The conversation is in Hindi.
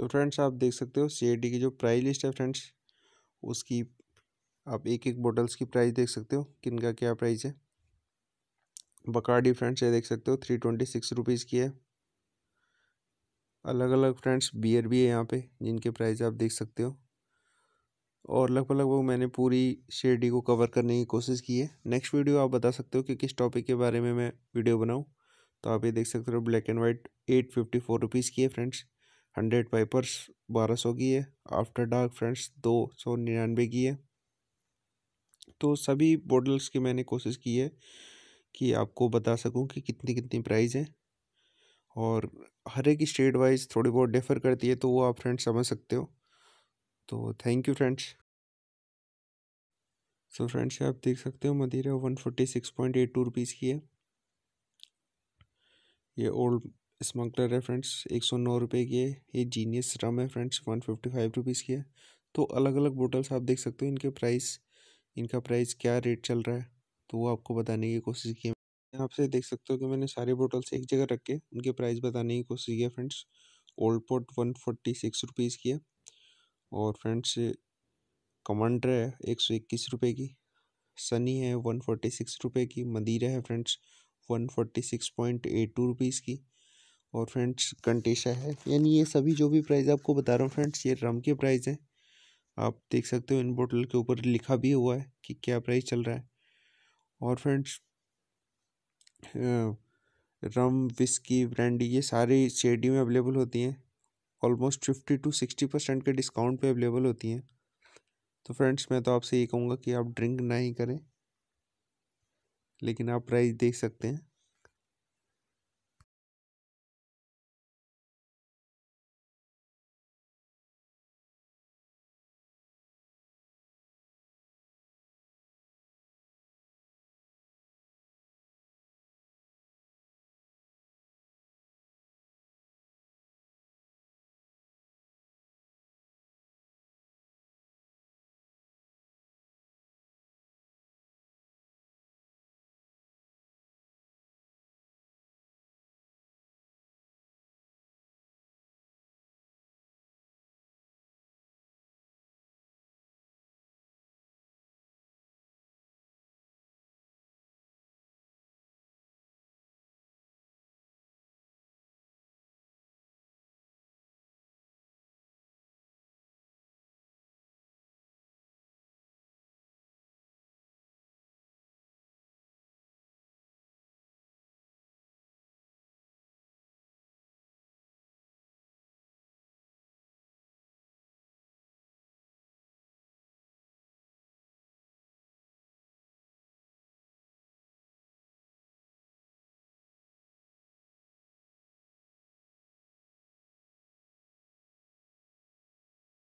सो फ्रेंड्स आप देख सकते हो CID की जो प्राइस लिस्ट है फ्रेंड्स उसकी आप एक एक बॉटल्स की प्राइस देख सकते हो किन का क्या प्राइस है। बकार्डी फ्रेंड्स ये देख सकते हो 326 रुपीज़ की है। अलग अलग फ्रेंड्स बियर भी है यहाँ पे जिनके प्राइस आप देख सकते हो और लगभग वो मैंने पूरी CID को कवर करने की कोशिश की है। नेक्स्ट वीडियो आप बता सकते हो कि किस टॉपिक के बारे में मैं वीडियो बनाऊँ, तो आप ये देख सकते हो ब्लैक एंड वाइट 854 रुपीज़ की है फ्रेंड्स। 100 पाइपर्स 1200 की है। आफ्टर डार्क फ्रेंड्स 299 की है। तो सभी बॉटल्स की मैंने कोशिश की है कि आपको बता सकूं कि कितनी कितनी प्राइस है और हर एक स्टेट वाइज थोड़ी बहुत डिफर करती है, तो वो आप फ्रेंड्स समझ सकते हो। तो thank you friends. So friends आप देख सकते हो मदीरा 146.82 रुपीज़ की है। ये ओल्ड स्मगलर है फ्रेंड्स 109 रुपये की है। ये जीनियस रम है फ्रेंड्स 155 रुपीज़ की है। तो अलग अलग बोटल्स आप देख सकते हो इनके प्राइस, इनका प्राइस क्या रेट चल रहा है, तो वो आपको बताने की कोशिश की। आपसे देख सकते हो कि मैंने सारे बोटल्स एक जगह रख के उनके प्राइस बताने की कोशिश की है फ्रेंड्स। ओल्ड पोर्ट 146 रुपीज़ की है और फ्रेंड्स कमांड्रा है 121 रुपये की। सनी है 146 रुपये की। मदीरा है फ्रेंड्स 146.82 रुपीज़ की और फ्रेंड्स कंटेशा है। यानी ये सभी जो भी प्राइस आपको बता रहा हूँ फ्रेंड्स ये रम के प्राइस हैं। आप देख सकते हो इन बोतल के ऊपर लिखा भी हुआ है कि क्या प्राइस चल रहा है। और फ्रेंड्स रम विस्की ब्रांडी ये सारी CID में अवेलेबल होती हैं। ऑलमोस्ट 50 से 60% के डिस्काउंट पे अवेलेबल होती हैं। तो फ्रेंड्स मैं तो आपसे ये कहूँगा कि आप ड्रिंक ना ही करें, लेकिन आप प्राइस देख सकते हैं।